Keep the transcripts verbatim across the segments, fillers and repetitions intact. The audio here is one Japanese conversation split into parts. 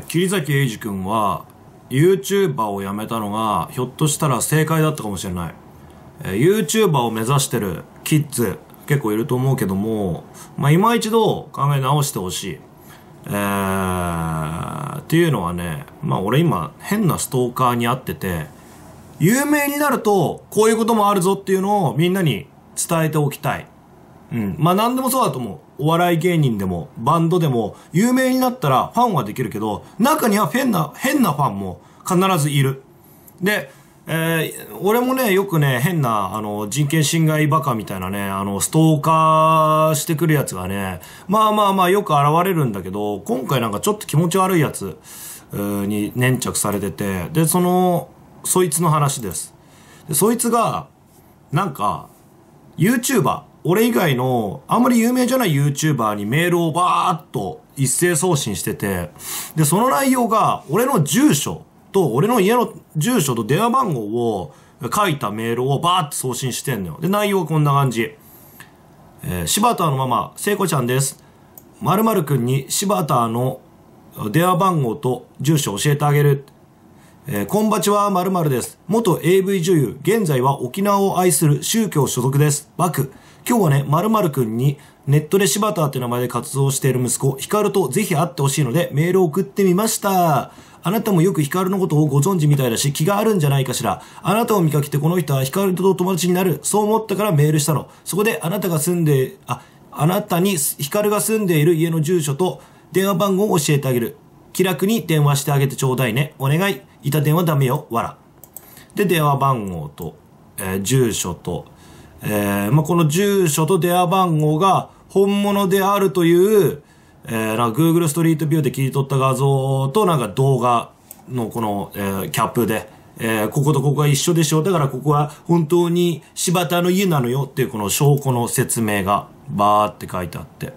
ー、桐崎英二君は YouTuber を辞めたのがひょっとしたら正解だったかもしれない。えー、YouTuber を目指してるキッズ結構いると思うけども、まあ、今一度考え直してほしい。えー、っていうのはね、まあ俺今変なストーカーに会ってて、有名になるとこういうこともあるぞっていうのをみんなに伝えておきたい。うん。まあ何でもそうだと思う。お笑い芸人でもバンドでも有名になったらファンはできるけど、中には変な、変なファンも必ずいる。で、えー、俺もね、よくね、変な、あの、人権侵害バカみたいなね、あの、ストーカーしてくるやつがね、まあまあまあよく現れるんだけど、今回なんかちょっと気持ち悪いやつに粘着されてて、で、その、そいつの話です。で、そいつが、なんか、YouTuber、俺以外の、あんまり有名じゃない YouTuber にメールをバーっと一斉送信してて、で、その内容が、俺の住所、と俺の家の住所と電話番号を書いたメールをバーッと送信してんのよ。で、内容はこんな感じ。えー、柴田のママ、聖子ちゃんです。〇〇くんに柴田の電話番号と住所教えてあげる。えー、こんばちは〇〇です。元 エーブイ 女優、現在は沖縄を愛する宗教所属です。バク。今日はね、〇〇くんにネットで柴田って名前で活動している息子、ヒカルとぜひ会ってほしいのでメールを送ってみました。あなたもよくヒカルのことをご存知みたいだし、気があるんじゃないかしら。あなたを見かけてこの人はヒカルと友達になる。そう思ったからメールしたの。そこであなたが住んで、あ、あなたにヒカルが住んでいる家の住所と電話番号を教えてあげる。気楽に電話してあげてちょうだいね。お願い。いた電話ダメよ。わら。で、電話番号と、えー、住所と、えー、まあ、この住所と電話番号が本物であるという、えー、なんか Google ストリートビューで切り取った画像となんか動画のこの、えー、キャップで、えー、こことここが一緒でしょ。だからここは本当に柴田の家なのよっていうこの証拠の説明がバーって書いてあって。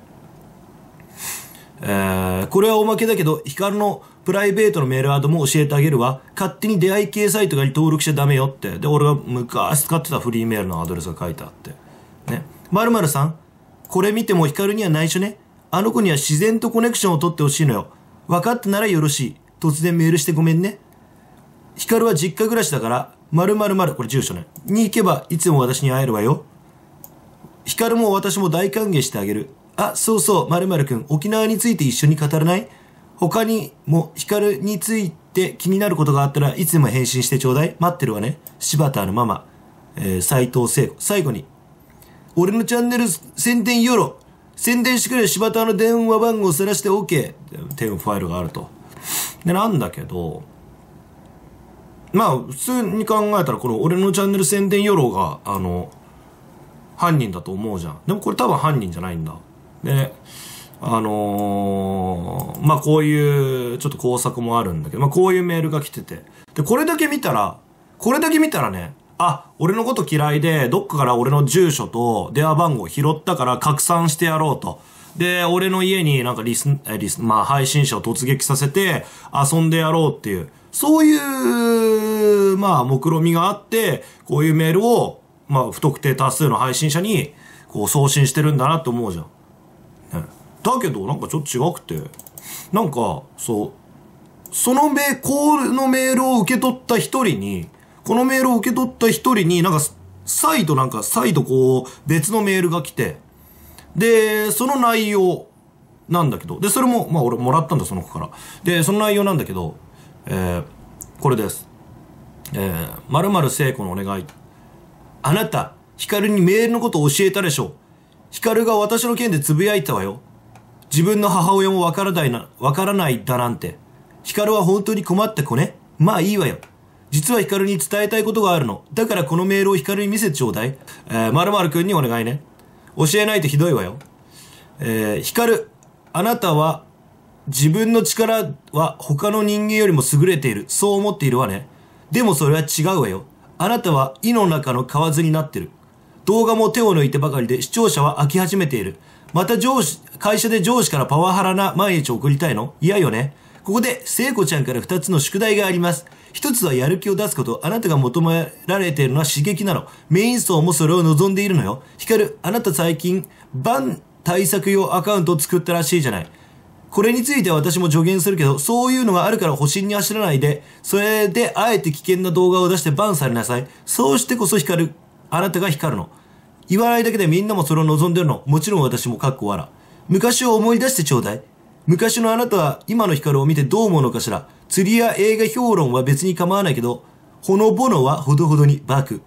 えー、これはおまけだけど、ヒカルのプライベートのメールアドも教えてあげるわ。勝手に出会い系サイトに登録しちゃダメよって。で、俺が昔使ってたフリーメールのアドレスが書いてあって。ね。〇〇さん、これ見てもヒカルには内緒ね。あの子には自然とコネクションを取ってほしいのよ。分かったならよろしい。突然メールしてごめんね。ヒカルは実家暮らしだから、〇〇〇、これ住所ね。に行けばいつも私に会えるわよ。ヒカルも私も大歓迎してあげる。あ、そうそう、〇〇くん、沖縄について一緒に語らない？他にもヒカルについて気になることがあったらいつでも返信してちょうだい。待ってるわね。柴田のママ、えー、斉藤聖子。最後に、俺のチャンネル宣伝よろ。宣伝してくれる柴田の電話番号を晒して OK っていうファイルがあると。で、なんだけど、まあ、普通に考えたら、この俺のチャンネル宣伝よろが、あの、犯人だと思うじゃん。でもこれ多分犯人じゃないんだ。でね、あのー、まあ、こういう、ちょっと工作もあるんだけど、まあ、こういうメールが来てて。で、これだけ見たら、これだけ見たらね、あ、俺のこと嫌いで、どっかから俺の住所と電話番号を拾ったから拡散してやろうと。で、俺の家になんかリス、え、リス、まあ、配信者を突撃させて遊んでやろうっていう、そういう、まあ、目論みがあって、こういうメールを、まあ、不特定多数の配信者に、こう送信してるんだなって思うじゃん。ね、だけど、なんかちょっと違くて、なんか、そう、そのメ、コールのメールを受け取った一人に、このメールを受け取った一人になんか、再度なんか、再度こう、別のメールが来て、で、その内容なんだけど、で、それも、まあ俺もらったんだ、その子から。で、その内容なんだけど、えー、これです。えー、〇〇聖子のお願い。あなた、ヒカルにメールのことを教えたでしょ。ヒカルが私の件でつぶやいたわよ。自分の母親もわからないな、わからないだなんて。ヒカルは本当に困った子ね。まあいいわよ。実はヒカルに伝えたいことがあるの。だからこのメールをヒカルに見せてちょうだい。えー、〇〇くんにお願いね。教えないとひどいわよ。えー、ヒカル、あなたは自分の力は他の人間よりも優れている。そう思っているわね。でもそれは違うわよ。あなたは井の中の蛙になってる。動画も手を抜いてばかりで視聴者は飽き始めている。また上司、会社で上司からパワハラな毎日を送りたいの？嫌よね。ここで聖子ちゃんからふたつの宿題があります。ひとつはやる気を出すこと。あなたが求められているのは刺激なの。メイン層もそれを望んでいるのよ。ヒカル、あなた最近、バン対策用アカウントを作ったらしいじゃない。これについては私も助言するけど、そういうのがあるから保身に走らないで、それであえて危険な動画を出してバンされなさい。そうしてこそ光る、あなたが光るの。言わないだけでみんなもそれを望んでるの。もちろん私もかっこわら。昔を思い出してちょうだい。昔のあなたは今の光を見てどう思うのかしら。釣りや映画評論は別に構わないけど、ほのぼのはほどほどにバク。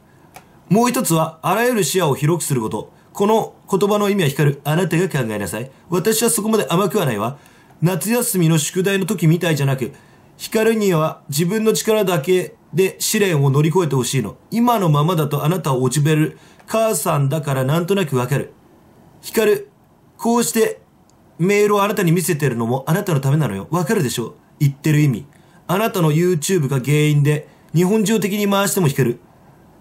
もう一つは、あらゆる視野を広くすること。この言葉の意味は光る。あなたが考えなさい。私はそこまで甘くはないわ。夏休みの宿題の時みたいじゃなく、光には自分の力だけで試練を乗り越えてほしいの。今のままだとあなたを落ちべる母さんだからなんとなくわかる。光、こうしてメールをあなたに見せてるのもあなたのためなのよ。わかるでしょ？言ってる意味。あなたの YouTube が原因で日本中的に回しても光る。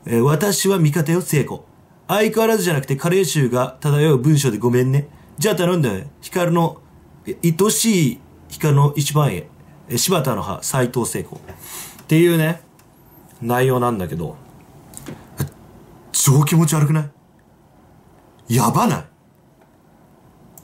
えー、私は味方よ、聖子。相変わらずじゃなくて加齢臭が漂う文章でごめんね。じゃあ頼んだよ。光の愛しい光の一番絵、柴田の葉、斎藤聖子っていうね内容なんだけど、超気持ち悪くない？やばない？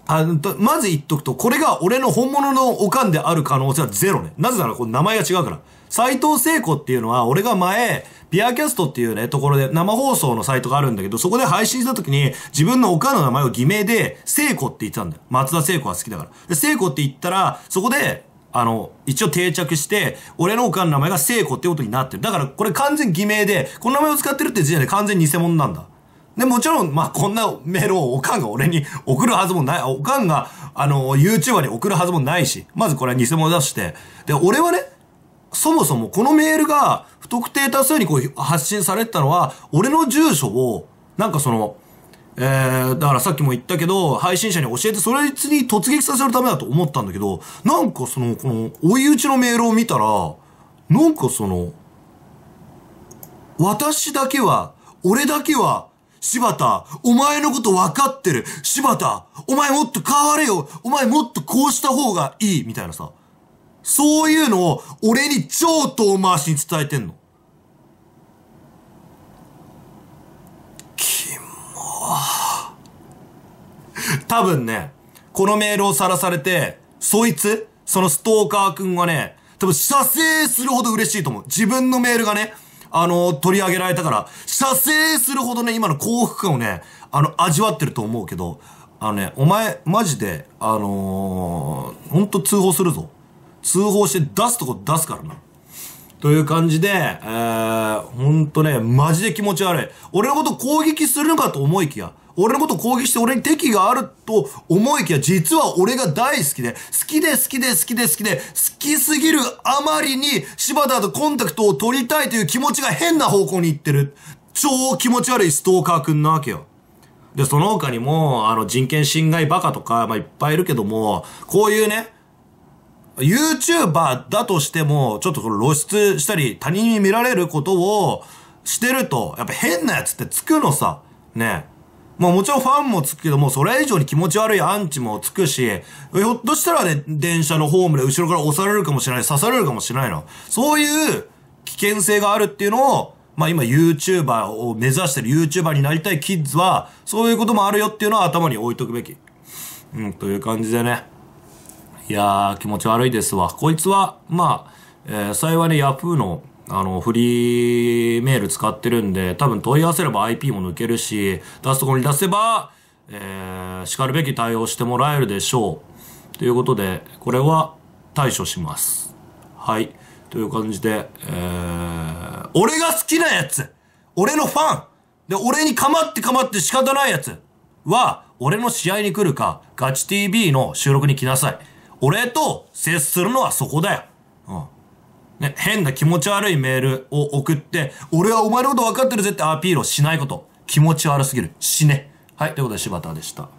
あのまず言っとくと、これが俺の本物のおかんである可能性はゼロね。なぜならこの名前が違うから。斎藤聖子っていうのは、俺が前ビアキャストっていうねところで生放送のサイトがあるんだけど、そこで配信した時に自分のおかんの名前を偽名で聖子って言ってたんだよ。松田聖子が好きだから。で聖子って言ったら、そこであの、一応定着して、俺のおかんの名前が聖子ってことになってる。だからこれ完全偽名で、この名前を使ってるって時点で完全に偽物なんだ。で、もちろん、まあ、こんなメールをおかんが俺に送るはずもない、おかんが、あの、YouTuber に送るはずもないし、まずこれは偽物だして。で、俺はね、そもそもこのメールが不特定多数にこう発信されてたのは、俺の住所を、なんかその、えー、だからさっきも言ったけど、配信者に教えて、それに突撃させるためだと思ったんだけど、なんかその、この、追い打ちのメールを見たら、なんかその、私だけは、俺だけは、柴田、お前のこと分かってる。柴田、お前もっと変われよ。お前もっとこうした方がいい。みたいなさ。そういうのを、俺に超遠回しに伝えてんの。多分ね、このメールを晒されて、そいつ、そのストーカーくんはね、多分射精するほど嬉しいと思う。自分のメールがね、あの、取り上げられたから、射精するほどね、今の幸福感をね、あの、味わってると思うけど、あのね、お前、マジで、あのー、ほんと通報するぞ。通報して出すとこ出すからな。という感じで、えー、ほんとね、マジで気持ち悪い。俺のこと攻撃するのかと思いきや、俺のこと攻撃して俺に敵があると思いきや、実は俺が大好きで、好きで好きで好きで好きで、好きすぎるあまりに柴田とコンタクトを取りたいという気持ちが変な方向に行ってる。超気持ち悪いストーカーくんなわけよ。で、その他にも、あの、人権侵害バカとか、まあ、いっぱいいるけども、こういうね、YouTuber だとしても、ちょっとこれ露出したり、他人に見られることをしてると、やっぱ変なやつってつくのさ、ね。まあもちろんファンもつくけども、それ以上に気持ち悪いアンチもつくし、ひょっとしたらね、電車のホームで後ろから押されるかもしれない、刺されるかもしれないの。そういう危険性があるっていうのを、まあ今 YouTuber を目指してる YouTuber になりたいキッズは、そういうこともあるよっていうのは頭に置いとくべき。うん、という感じでね。いやー、気持ち悪いですわ。こいつは、まあ、えー、幸いね、Yahoo の、あの、フリーメール使ってるんで、多分問い合わせれば アイピー も抜けるし、出すところに出せば、えー、しかるべき対応してもらえるでしょう。ということで、これは対処します。はい。という感じで、えー、俺が好きなやつ、俺のファンで、俺に構って構って仕方ないやつは、俺の試合に来るか、ガチ ティーブイ の収録に来なさい。俺と接するのはそこだよ。うん。ね、変な気持ち悪いメールを送って、俺はお前のこと分かってるぜってアピールをしないこと。気持ち悪すぎる。死ね。はい、ということで柴田でした。